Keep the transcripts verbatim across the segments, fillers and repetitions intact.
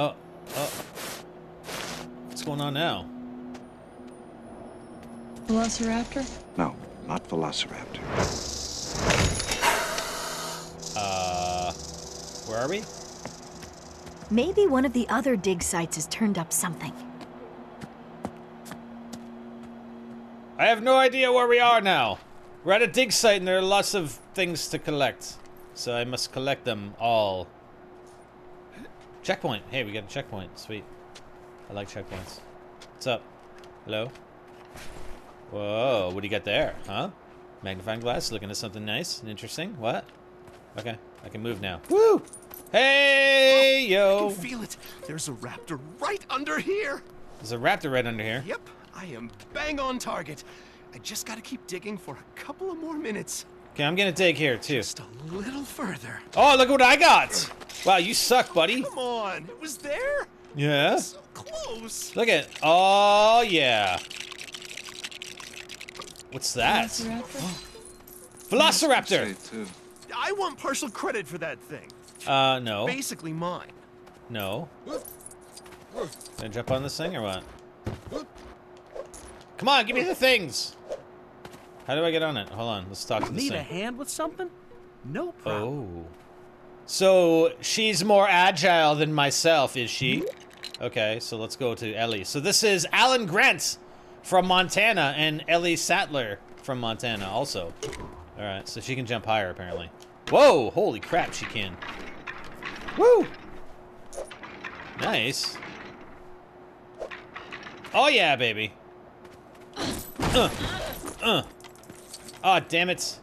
Oh, oh. What's going on now? Velociraptor? No, not Velociraptor. Uh, where are we? Maybe one of the other dig sites has turned up something. I have no idea where we are now. We're at a dig site and there are lots of things to collect. So I must collect them all. Checkpoint. Hey, we got a checkpoint. Sweet. I like checkpoints. What's up? Hello? Whoa, what do you got there? Huh? Magnifying glass, looking at something nice and interesting. What? Okay, I can move now. Woo! Hey, yo! I can feel it. There's a raptor right under here. There's a raptor right under here. Yep. I am bang on target. I just gotta keep digging for a couple of more minutes. Okay, I'm gonna dig here too. Just a little further. Oh, look what I got! Wow, you suck, buddy. Come on, it was there. Yeah. So close. Look at. Oh yeah. What's that? Velociraptor. Velociraptor. I want partial credit for that thing. Uh, no. Basically mine. No. Can I jump on this thing or what? Come on, give me the things. How do I get on it? Hold on, let's talk to this thing. Need a hand with something? No problem. Oh. So she's more agile than myself, is she? Okay, so let's go to Ellie. So this is Alan Grant from Montana and Ellie Sattler from Montana also. All right, so she can jump higher apparently. Whoa, holy crap, she can. Woo! Nice. Oh yeah, baby. Uh, uh. Oh, damn it.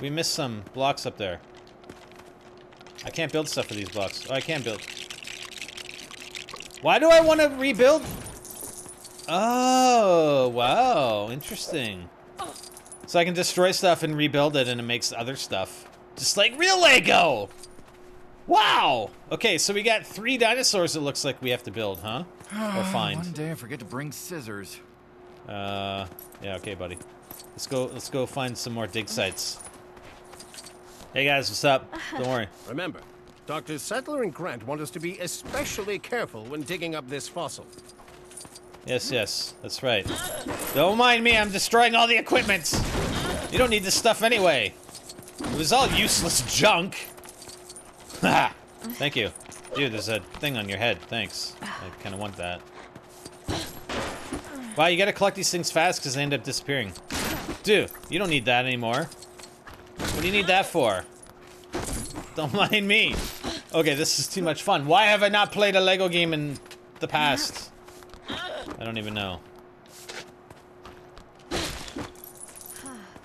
We missed some blocks up there. I can't build stuff for these blocks. Oh, I can build. Why do I want to rebuild? Oh, wow. Interesting. So I can destroy stuff and rebuild it and it makes other stuff. Just like real LEGO! Wow! Okay, so we got three dinosaurs it looks like we have to build, huh? Or find. One day I forget to bring scissors. Uh, yeah, okay, buddy. Let's go, let's go find some more dig sites. Hey guys, what's up? Don't worry. Remember, Doctors Sattler and Grant want us to be especially careful when digging up this fossil. Yes, yes, that's right. Don't mind me, I'm destroying all the equipment. You don't need this stuff anyway. It was all useless junk. Haha, thank you. Dude, there's a thing on your head, thanks. I kinda want that. Wow, you gotta collect these things fast because they end up disappearing. Dude, you don't need that anymore. What do you need that for? Don't mind me. Okay, this is too much fun. Why have I not played a LEGO game in the past? I don't even know.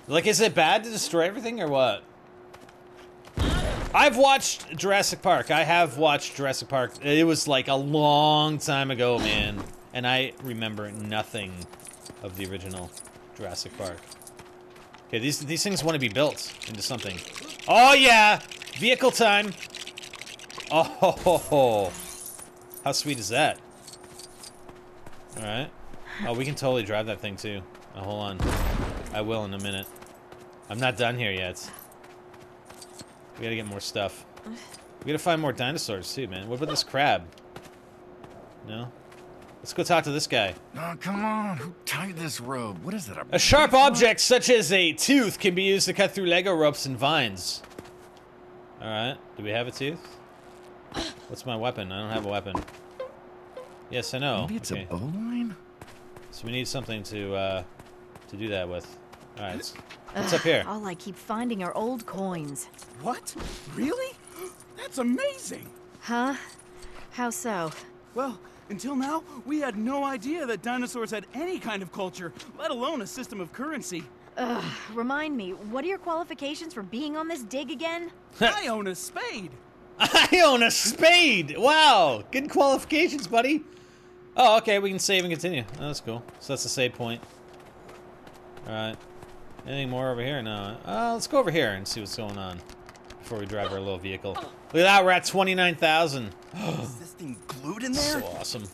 Like, is it bad to destroy everything or what? I've watched Jurassic Park. I have watched Jurassic Park. It was like a long time ago, man. And I remember nothing of the original Jurassic Park. Okay, these these things want to be built into something. Oh yeah, vehicle time. Oh, ho, ho, ho. How sweet is that? All right. Oh, we can totally drive that thing too. Oh, hold on, I will in a minute. I'm not done here yet. We gotta get more stuff. We gotta find more dinosaurs too, man. What about this crab? No. Let's go talk to this guy. Oh, come on. Who tied this rope? What is it? A, a sharp object such as a tooth can be used to cut through LEGO ropes and vines. All right. Do we have a tooth? What's my weapon? I don't have a weapon. Yes, I know. Maybe it's okay. A bowline? So we need something to uh, to do that with. All right. What's uh, up here? All I keep finding are old coins. What? Really? That's amazing. Huh? How so? Well... until now, we had no idea that dinosaurs had any kind of culture, let alone a system of currency. Ugh, remind me, what are your qualifications for being on this dig again? I own a spade! I own a spade! Wow! Good qualifications, buddy! Oh, okay, we can save and continue. Oh, that's cool. So that's the save point. Alright. Anything more over here? No. Uh, let's go over here and see what's going on before we drive our little vehicle. Look at that, we're at twenty-nine thousand. Is this thing glued in there? So awesome.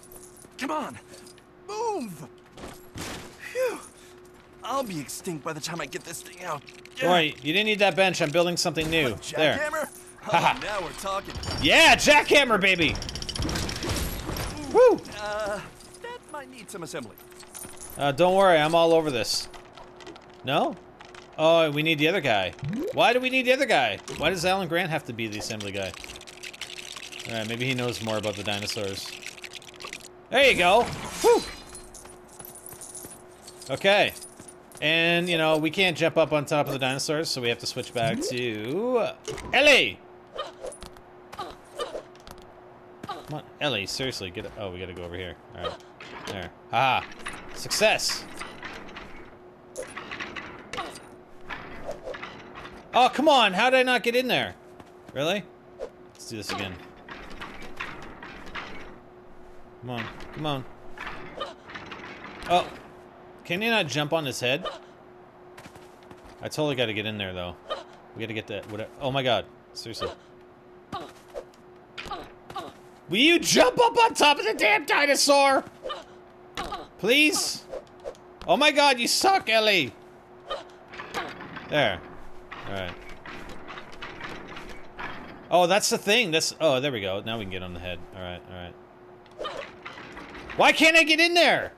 Come on, move! Phew. I'll be extinct by the time I get this thing out. Yeah. Don't worry, you didn't need that bench. I'm building something new. There. Jackhammer? Oh, now we're talking. Yeah, jackhammer, baby! Woo! Uh, that might need some assembly. Uh, don't worry, I'm all over this. No? Oh, we need the other guy. Why do we need the other guy? Why does Alan Grant have to be the assembly guy? Alright, maybe he knows more about the dinosaurs. There you go! Woo! Okay. And, you know, we can't jump up on top of the dinosaurs, so we have to switch back to... Ellie! Come on, Ellie, seriously, get... Oh, we gotta go over here. Alright. There. Ah! Success! Oh, come on! How did I not get in there? Really? Let's do this again. Come on. Come on. Oh. Can you not jump on his head? I totally gotta get in there, though. We gotta get that. What, oh my god. Seriously. Will you jump up on top of the damn dinosaur? Please? Oh my god, you suck, Ellie! There. Alright. Oh, that's the thing. That's. Oh, there we go. Now we can get on the head. Alright, alright. Why can't I get in there?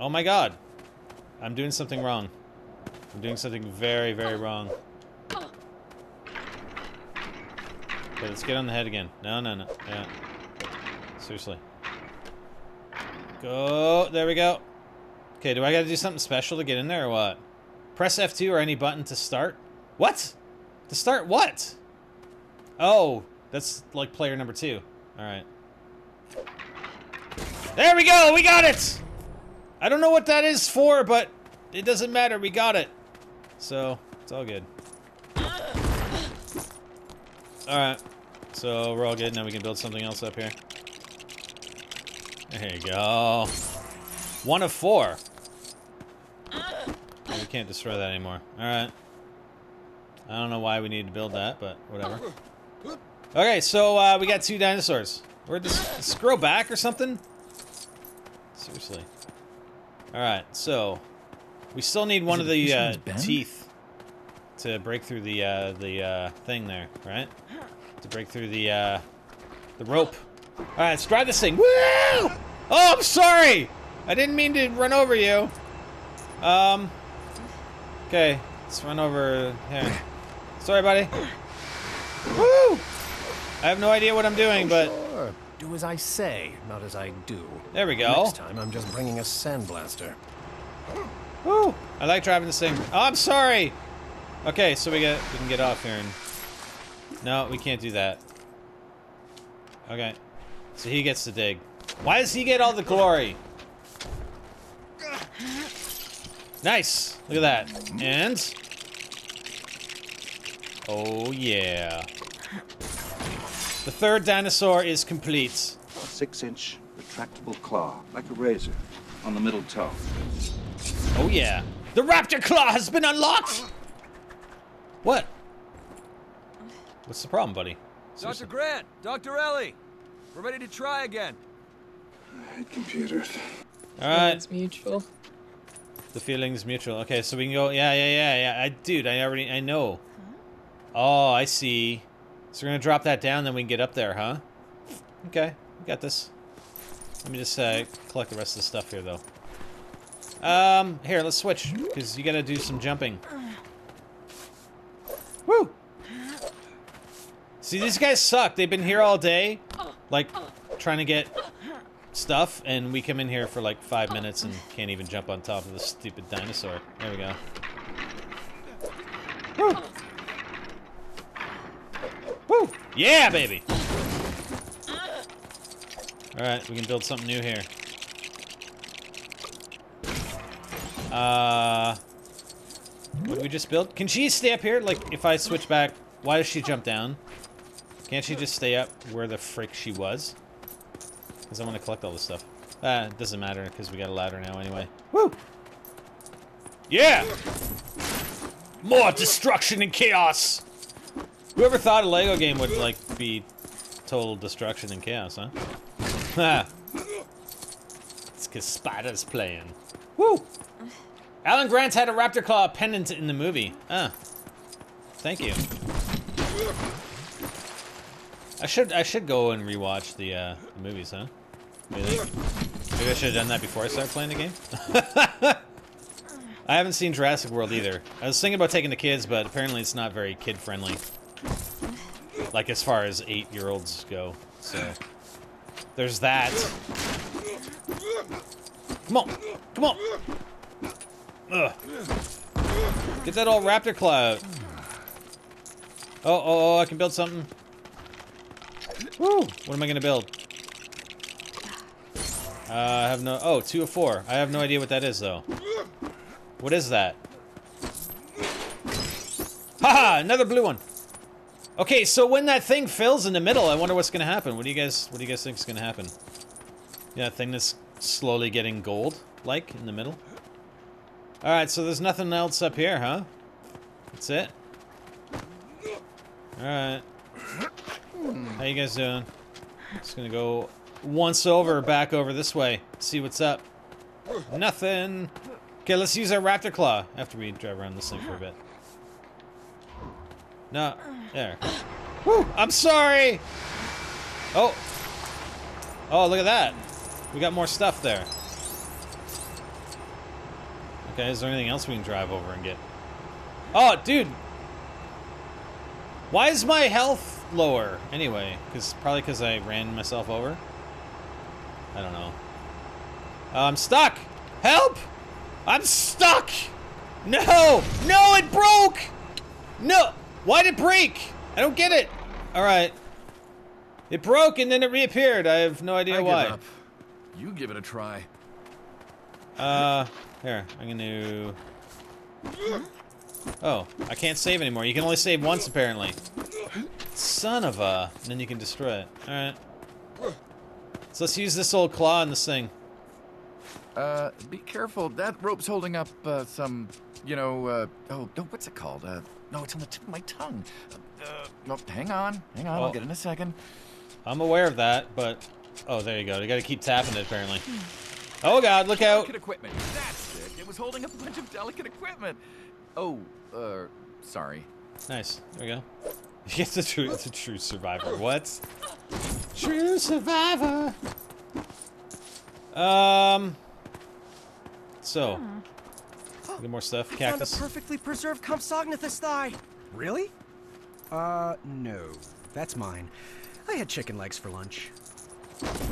Oh my god. I'm doing something wrong. I'm doing something very, very wrong. Okay, let's get on the head again. No, no, no. Yeah. Seriously. Go. There we go. Okay, do I gotta do something special to get in there or what? Press F two or any button to start? What? To start what? Oh, that's like player number two. Alright. There we go! We got it! I don't know what that is for, but it doesn't matter. We got it. So, it's all good. Alright. So, we're all good. Now we can build something else up here. There you go. One of four. We can't destroy that anymore. Alright. I don't know why we need to build that, but whatever. Okay, so uh, we got two dinosaurs. Where'd this, this grow back or something? Seriously. Alright, so we still need one of the uh, teeth to break through the uh, the uh, thing there, right? To break through the uh, the rope. Alright, let's grab this thing. Woo! Oh, I'm sorry! I didn't mean to run over you. Um, okay, let's run over here. Sorry, buddy. Woo! I have no idea what I'm doing, but... Do as I say, not as I do. There we go. Next time, I'm just bringing a sandblaster. Woo! I like driving this thing. Oh, I'm sorry! Okay, so we, get, we can get off here and... No, we can't do that. Okay. So he gets to dig. Why does he get all the glory? Nice! Look at that. And... Oh, yeah. The third dinosaur is complete. Six-inch retractable claw, like a razor, on the middle toe. Oh yeah. The raptor claw has been unlocked! What? What's the problem, buddy? Seriously. Doctor Grant! Doctor Ellie! We're ready to try again. I hate computers. Alright. It's mutual. The feeling's mutual. Okay, so we can go... Yeah, yeah, yeah, yeah. I, dude, I already... I know. Oh, I see. So we're gonna drop that down, then we can get up there, huh? Okay, we got this. Let me just uh, collect the rest of the stuff here, though. Um, here, let's switch, because you gotta do some jumping. Woo! See, these guys suck. They've been here all day, like, trying to get stuff, and we come in here for like five minutes and can't even jump on top of this stupid dinosaur. There we go. Woo! Woo! Yeah, baby! Alright, we can build something new here. Uh... What did we just build? Can she stay up here? Like, if I switch back, why does she jump down? Can't she just stay up where the frick she was? Because I want to collect all this stuff. Ah, it doesn't matter, because we got a ladder now anyway. Woo! Yeah! More destruction and chaos! Whoever thought a LEGO game would, like, be total destruction and chaos, huh? Ha! It's because Spider's playing. Woo! Alan Grant had a raptor claw pendant in the movie. Ah. Thank you. I should I should go and rewatch the, uh, the movies, huh? Really? Maybe I should have done that before I started playing the game. I haven't seen Jurassic World either. I was thinking about taking the kids, but apparently it's not very kid-friendly. Like, as far as eight-year-olds go. So, there's that. Come on! Come on! Ugh. Get that old raptor claw out. Oh, oh, oh, I can build something. Woo! What am I gonna build? Uh, I have no... Oh, two of four. I have no idea what that is, though. What is that? Haha! Another blue one! Okay, so when that thing fills in the middle, I wonder what's gonna happen. What do you guys... What do you guys think is gonna happen? Yeah, that thing that's slowly getting gold, like, in the middle. Alright, so there's nothing else up here, huh? That's it? Alright. How you guys doing? Just gonna go once over, back over this way. See what's up. Nothing. Okay, let's use our raptor claw after we drive around this thing for a bit. No. There. Woo! I'm sorry! Oh. Oh, look at that. We got more stuff there. Okay, is there anything else we can drive over and get? Oh, dude! Why is my health lower? Anyway, cause, probably because I ran myself over. I don't know. Uh, I'm stuck! Help! I'm stuck! No! No, it broke! No! Why'd it break? I don't get it! Alright. It broke and then it reappeared. I have no idea I why. Give up. You give it a try. Uh... Here, I'm gonna... Oh, I can't save anymore. You can only save once, apparently. Son of a... And then you can destroy it. Alright. So let's use this old claw on this thing. Uh, be careful. That rope's holding up, uh, some... You know, uh... Oh, no, what's it called? Uh, no, it's on the tip of my tongue. Uh, no, hang on. Hang on, oh. I'll get it in a second. I'm aware of that, but... Oh, there you go. You gotta keep tapping it, apparently. Oh, God, look out! Delicate equipment. That's it. It was holding up a bunch of delicate equipment. Oh, uh, sorry. Nice. There we go. It's a true, it's a true survivor. What? True survivor. Um. So, get more stuff. Cactus. I found a perfectly preserved Compsognathus thigh. Really? Uh, no. That's mine. I had chicken legs for lunch.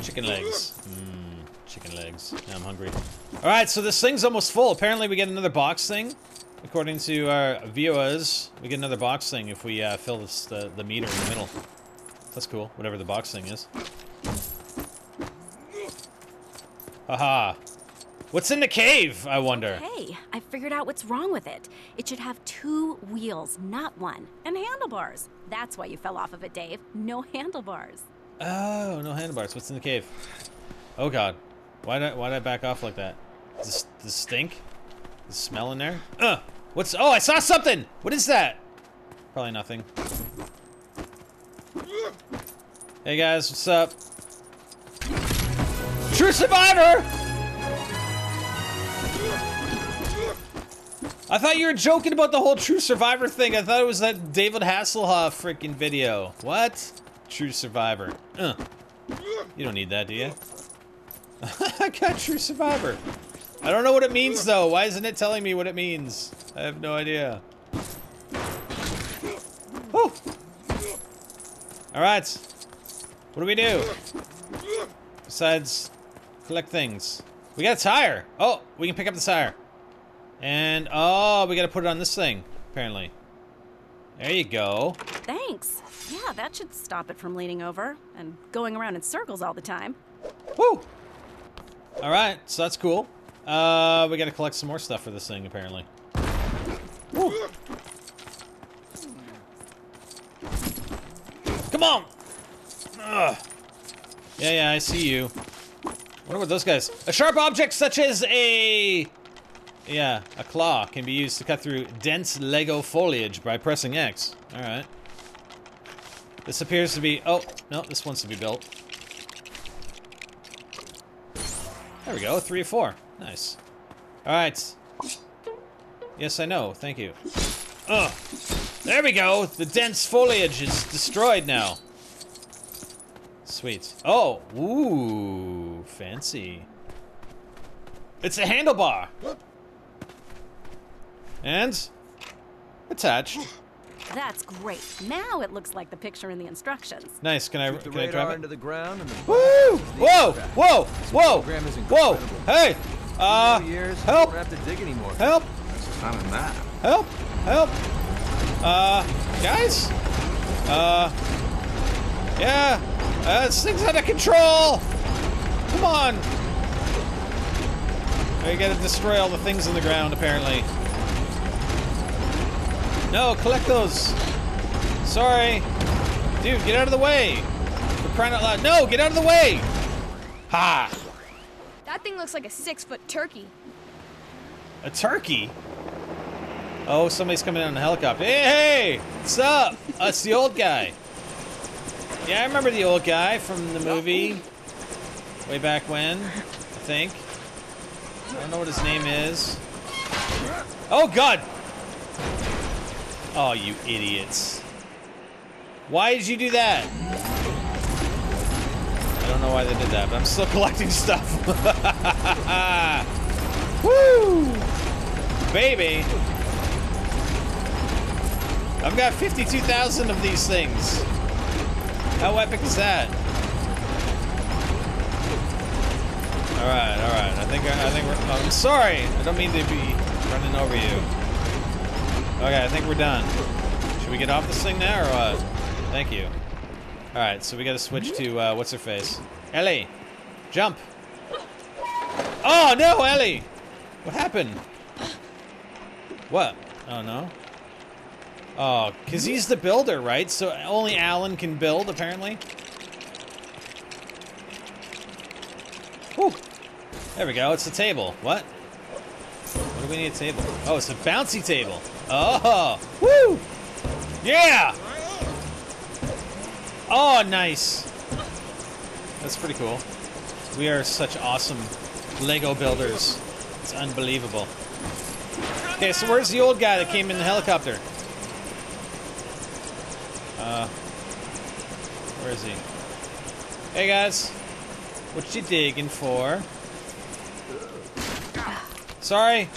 Chicken legs. Mmm. Chicken legs. Now I'm hungry. Alright, so this thing's almost full. Apparently we get another box thing. According to our viewers, we get another box thing if we uh, fill this, the, the meter in the middle. That's cool. Whatever the box thing is. Haha. What's in the cave, I wonder? Hey, I figured out what's wrong with it. It should have two wheels, not one. And handlebars. That's why you fell off of it, Dave. No handlebars. Oh, no handlebars. What's in the cave? Oh, God. Why did I, why did I back off like that? Does this stink? The smell in there? Ugh! What's... Oh, I saw something! What is that? Probably nothing. Hey, guys. What's up? True survivor! I thought you were joking about the whole true survivor thing. I thought it was that David Hasselhoff freaking video. What? True survivor. Ugh. You don't need that, do you? I got true survivor. I don't know what it means, though. Why isn't it telling me what it means? I have no idea. Oh! Alright. What do we do? Besides collect things. We got a tire. Oh, we can pick up the tire. And, oh, we got to put it on this thing, apparently. There you go. Thanks. Yeah, that should stop it from leaning over and going around in circles all the time. Woo! Alright, so that's cool. Uh, we gotta collect some more stuff for this thing, apparently. Woo. Come on! Ugh. Yeah, yeah, I see you. What about those guys? A sharp object such as a... Yeah, a claw can be used to cut through dense Lego foliage by pressing X. Alright. This appears to be... Oh, no, this wants to be built. There we go, three or four. Nice. Alright. Yes, I know. Thank you. Ugh. There we go! The dense foliage is destroyed now. Sweet. Oh! Ooh. fancy. It's a handlebar! And... attached. That's great. Now it looks like the picture in the instructions. Nice. Can I, can I drive it? Into the ground and the Woo! Whoa! Whoa! Whoa! Whoa! Hey! Uh, years, help! Have to dig anymore. Help! Help! Help! Uh, guys? Uh, yeah. Uh, this thing's out of control! Come on! Oh, you gotta destroy all the things in the ground, apparently. No, collect those. Sorry. Dude, get out of the way. We're crying out loud. No, get out of the way. Ha. That thing looks like a six-foot turkey. A turkey? Oh, somebody's coming in on a helicopter. Hey, hey, what's up? It's the old guy. Yeah, I remember the old guy from the movie. Way back when, I think. I don't know what his name is. Oh, God. Oh, you idiots. Why did you do that? I don't know why they did that, but I'm still collecting stuff. Woo! Baby! I've got fifty-two thousand of these things. How epic is that? Alright, alright. I think, I, I think we're... Oh, I'm sorry! I don't mean to be running over you. Okay, I think we're done. Should we get off this thing now, or what? Thank you. Alright, so we gotta switch to, uh, what's her face? Ellie! Jump! Oh, no, Ellie! What happened? What? Oh, no? Oh, because he's the builder, right? So only Alan can build, apparently? Whew! There we go, it's the table. What? What do we need a table? Oh, it's a bouncy table! Oh! Woo! Yeah! Oh, nice! That's pretty cool. We are such awesome Lego builders. It's unbelievable. Okay, so where's the old guy that came in the helicopter? Uh... Where is he? Hey, guys! What you digging for? Sorry!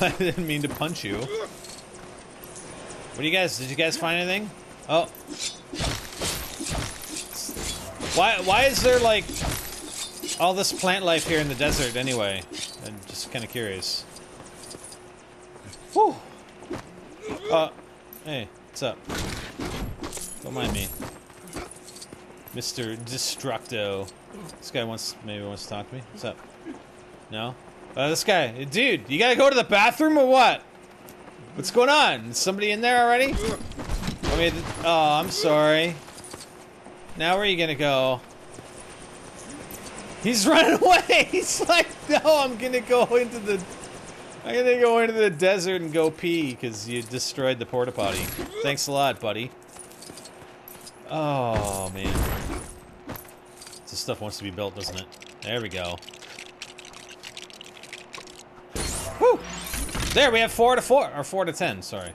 I didn't mean to punch you. What do you guys? Did you guys find anything? Oh. Why? Why is there like all this plant life here in the desert anyway? I'm just kind of curious. Whew. Uh. Hey, what's up? Don't mind me, Mister Destructo. This guy wants maybe wants to talk to me. What's up? No. Uh, this guy, dude, you gotta go to the bathroom or what? What's going on? Is somebody in there already? I mean, oh, I'm sorry. Now where are you gonna go? He's running away. He's like, no, I'm gonna go into the, I'm gonna go into the desert and go pee because you destroyed the porta potty. Thanks a lot, buddy. Oh man, this stuff wants to be built, doesn't it? There we go. Woo! There, we have four to four, or four to ten, sorry.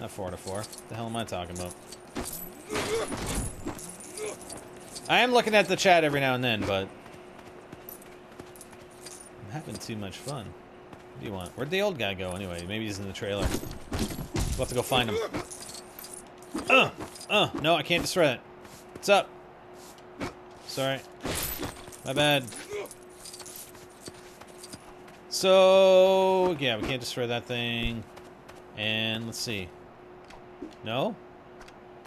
Not four to four. What the hell am I talking about? I am looking at the chat every now and then, but... I'm having too much fun. What do you want? Where'd the old guy go, anyway? Maybe he's in the trailer. We'll have to go find him. Uh! Uh! No, I can't destroy it. What's up? Sorry. My bad. So, yeah, we can't destroy that thing. And let's see. No?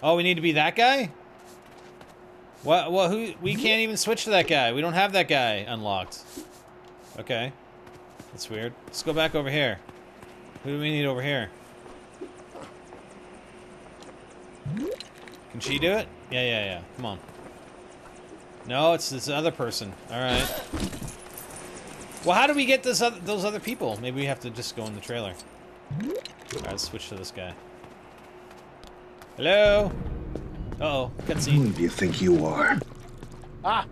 Oh, we need to be that guy? What? Well, who? We can't even switch to that guy. We don't have that guy unlocked. Okay. That's weird. Let's go back over here. Who do we need over here? Can she do it? Yeah, yeah, yeah. Come on. No, it's this other person. Alright. Well, how do we get this other, those other people? Maybe we have to just go in the trailer. Alright, let's switch to this guy. Hello? Uh-oh, cutscene. Who do you think you are? Ah!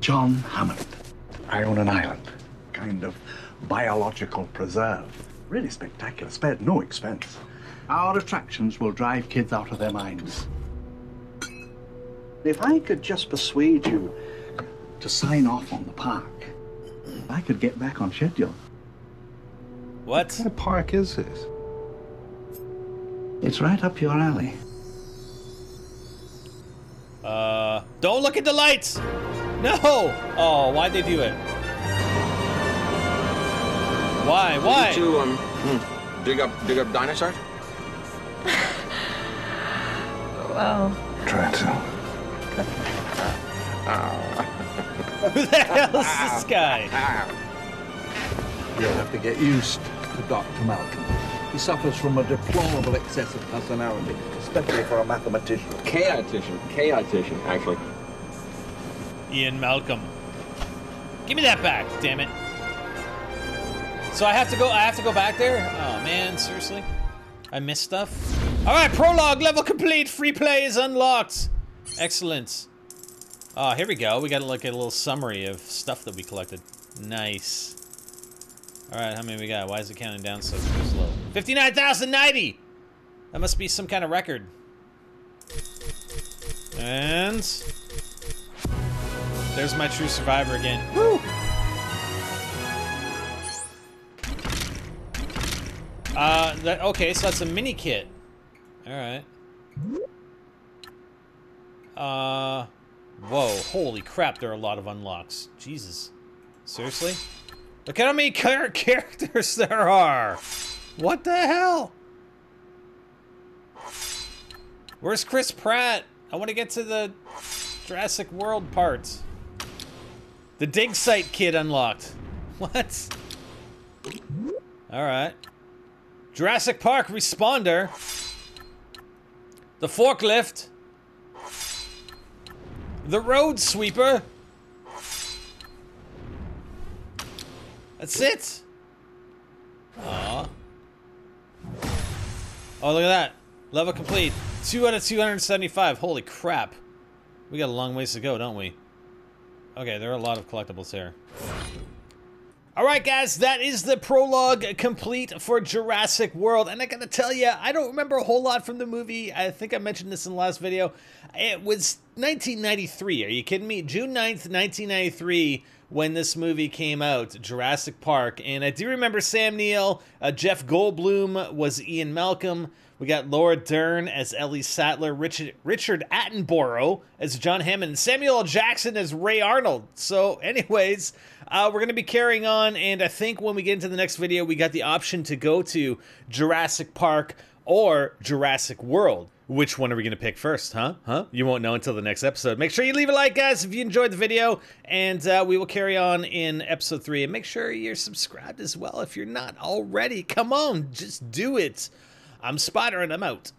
John Hammond. I own an island. Kind of biological preserve. Really spectacular, spared no expense. Our attractions will drive kids out of their minds. If I could just persuade you to sign off on the park, I could get back on schedule. What? What kind of park is this? It's right up your alley. Uh, don't look at the lights! No! Oh, why'd they do it? Why? Why? Did you, um, dig up, dig up dinosaurs? Well... Try to. Who the hell is this guy? You'll have to get used to Doctor Malcolm. He suffers from a deplorable excess of personality, especially for a mathematician. Chaotician. Chaotician, actually. Ian Malcolm. Give me that back, damn it. So I have to go I have to go back there? Oh man, seriously? I missed stuff? Alright, prologue, level complete, free play is unlocked. Excellent. Oh, here we go. We gotta look at a little summary of stuff that we collected. Nice. Alright, how many we got? Why is it counting down so slow? fifty-nine thousand ninety! That must be some kind of record. And... there's my true survivor again. Woo! Uh, that, okay, so that's a mini kit. Alright. Uh... Whoa, holy crap, there are a lot of unlocks. Jesus. Seriously? Look at how many char- characters there are! What the hell? Where's Chris Pratt? I want to get to the Jurassic World part. The dig site kid unlocked. What? Alright. Jurassic Park responder. The forklift. The road sweeper. That's it. Aww. Oh, look at that. Level complete. two out of two hundred seventy-five. Holy crap. We got a long ways to go, don't we? Okay, there are a lot of collectibles here. Alright, guys. That is the prologue complete for Jurassic World. And I gotta tell you, I don't remember a whole lot from the movie. I think I mentioned this in the last video. It was nineteen ninety-three. Are you kidding me? June ninth, nineteen ninety-three. When this movie came out, Jurassic Park. And I do remember Sam Neill, uh, Jeff Goldblum was Ian Malcolm. We got Laura Dern as Ellie Sattler, Richard, Richard Attenborough as John Hammond, and Samuel L. Jackson as Ray Arnold. So anyways, uh, we're going to be carrying on. And I think when we get into the next video, we got the option to go to Jurassic Park or Jurassic World. Which one are we going to pick first, huh? Huh? You won't know until the next episode. Make sure you leave a like, guys, if you enjoyed the video. And uh, we will carry on in episode three. And make sure you're subscribed as well if you're not already. Come on, just do it. I'm Spotter, and I'm out.